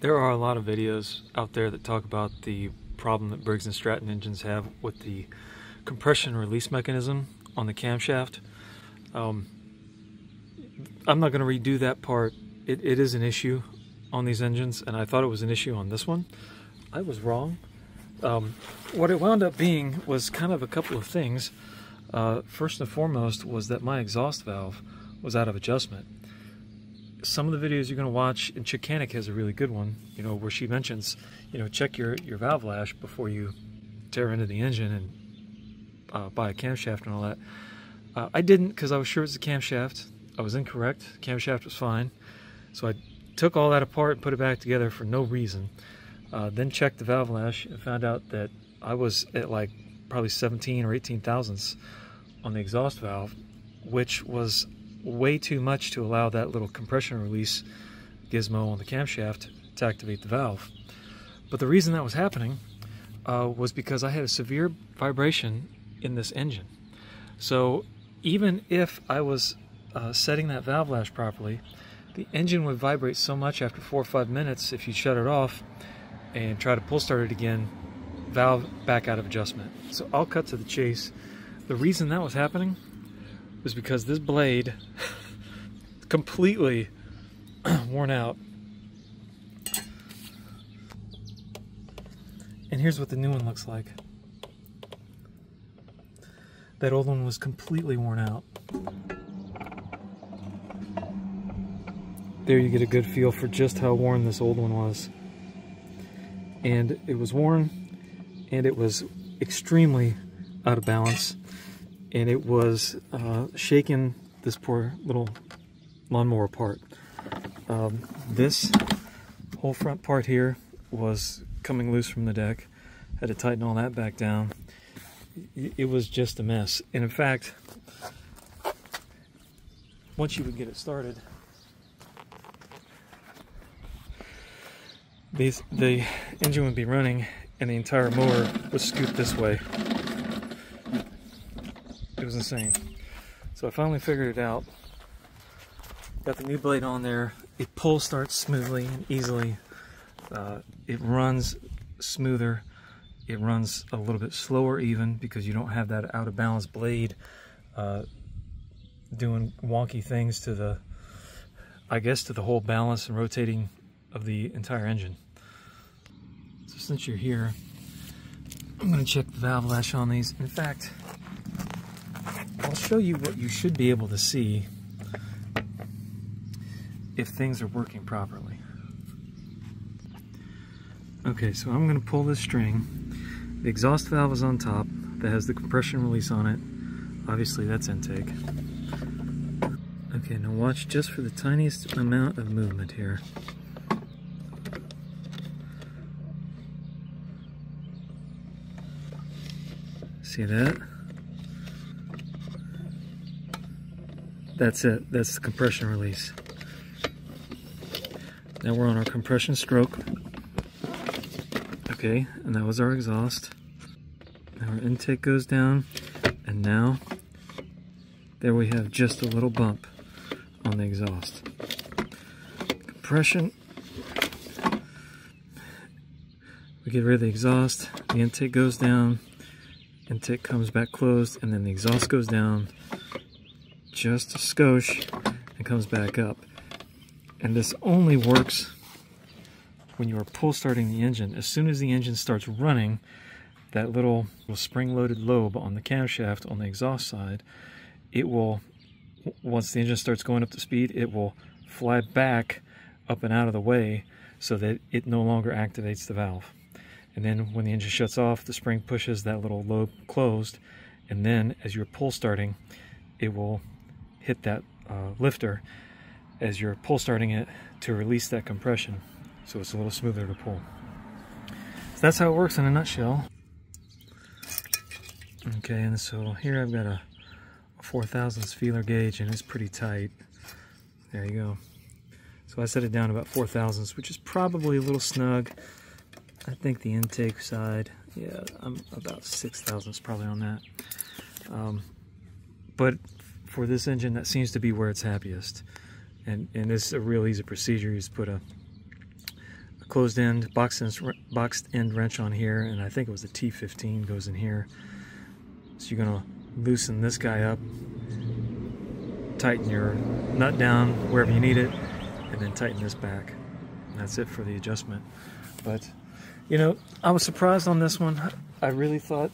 There are a lot of videos out there that talk about the problem that Briggs and Stratton engines have with the compression release mechanism on the camshaft. I'm not going to redo that part. It is an issue on these engines, and I thought it was an issue on this one. I was wrong. What it wound up being was kind of a couple of things. First and foremost was that my exhaust valve was out of adjustment. Some of the videos you're going to watch, and Chickanic has a really good one, you know, where she mentions, you know, check your valve lash before you tear into the engine and buy a camshaft and all that. I didn't, because I was sure it was the camshaft. I was incorrect. The camshaft was fine. So I took all that apart and put it back together for no reason. Then checked the valve lash and found out that I was at like probably 17 or 18 thousandths on the exhaust valve, which was way too much to allow that little compression release gizmo on the camshaft to activate the valve. But the reason that was happening was because I had a severe vibration in this engine. So even if I was setting that valve lash properly, the engine would vibrate so much after 4 or 5 minutes, if you shut it off and try to pull start it again, valve back out of adjustment. So I'll cut to the chase. The reason that was happening was because this blade completely worn out. And here's what the new one looks like. That old one was completely worn out. There you get a good feel for just how worn this old one was. And it was worn, and it was extremely out of balance, and it was shaking this poor little lawnmower apart. This whole front part here was coming loose from the deck. Had to tighten all that back down. It was just a mess. And in fact, once you would get it started, the engine would be running, and the entire mower was scooped this way. It was insane. So I finally figured it out. Got the new blade on there. It pull starts smoothly and easily. It runs smoother. It runs a little bit slower even, because you don't have that out of balance blade doing wonky things to the, I guess, to the whole balance and rotating of the entire engine. So since you're here, I'm going to check the valve lash on these. In fact, I'll show you what you should be able to see if things are working properly. Okay, so I'm going to pull this string. The exhaust valve is on top. That has the compression release on it. Obviously, that's intake. Okay, now watch just for the tiniest amount of movement here. See that? That's it. That's the compression release. Now we're on our compression stroke. Okay, and that was our exhaust. Now our intake goes down, and now there we have just a little bump on the exhaust. Compression. We get rid of the exhaust, the intake goes down, intake comes back closed, and then the exhaust goes down just a skosh and comes back up. And this only works when you are pull starting the engine. As soon as the engine starts running, that little spring-loaded lobe on the camshaft on the exhaust side, it will, once the engine starts going up to speed, it will fly back up and out of the way so that it no longer activates the valve. And then when the engine shuts off, the spring pushes that little lobe closed, and then as you're pull starting, it will hit that lifter as you're pull starting it to release that compression, so it's a little smoother to pull. So that's how it works in a nutshell. Okay, and so here I've got a 4 thousandths feeler gauge, and it's pretty tight. There you go. So I set it down about 4 thousandths, which is probably a little snug. I think the intake side, yeah, I'm about 6 thousandths probably on that. But for this engine, that seems to be where it's happiest. And it's a real easy procedure. You just put a closed end, boxed end wrench on here, and I think it was the T15 goes in here. So you're gonna loosen this guy up, tighten your nut down wherever you need it, and then tighten this back. And that's it for the adjustment. But you know, I was surprised on this one. I really thought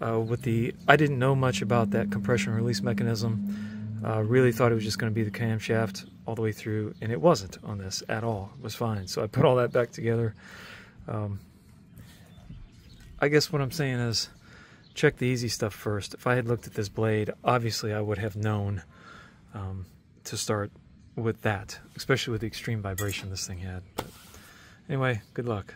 I didn't know much about that compression release mechanism. Really thought it was just going to be the camshaft all the way through, and it wasn't on this at all. It was fine. So I put all that back together. I guess what I'm saying is, check the easy stuff first. If I had looked at this blade, obviously I would have known to start with that, especially with the extreme vibration this thing had. But anyway, good luck.